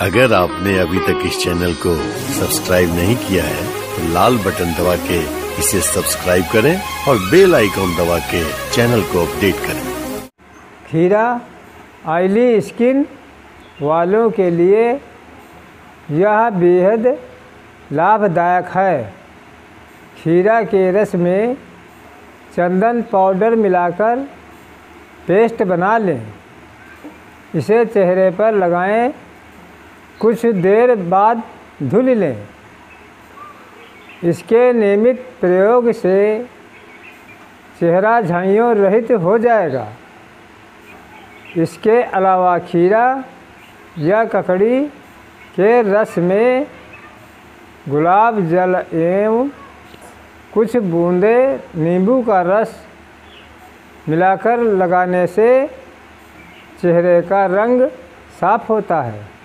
अगर आपने अभी तक इस चैनल को सब्सक्राइब नहीं किया है तो लाल बटन दबा के इसे सब्सक्राइब करें और बेल आइकॉन दबा के चैनल को अपडेट करें। खीरा ऑयली स्किन वालों के लिए यह बेहद लाभदायक है। खीरा के रस में चंदन पाउडर मिलाकर पेस्ट बना लें, इसे चेहरे पर लगाएं, कुछ देर बाद धुल लें। इसके नियमित प्रयोग से चेहरा झाइयों रहित हो जाएगा। इसके अलावा खीरा या ककड़ी के रस में गुलाब जल एवं कुछ बूंदे नींबू का रस मिलाकर लगाने से चेहरे का रंग साफ होता है।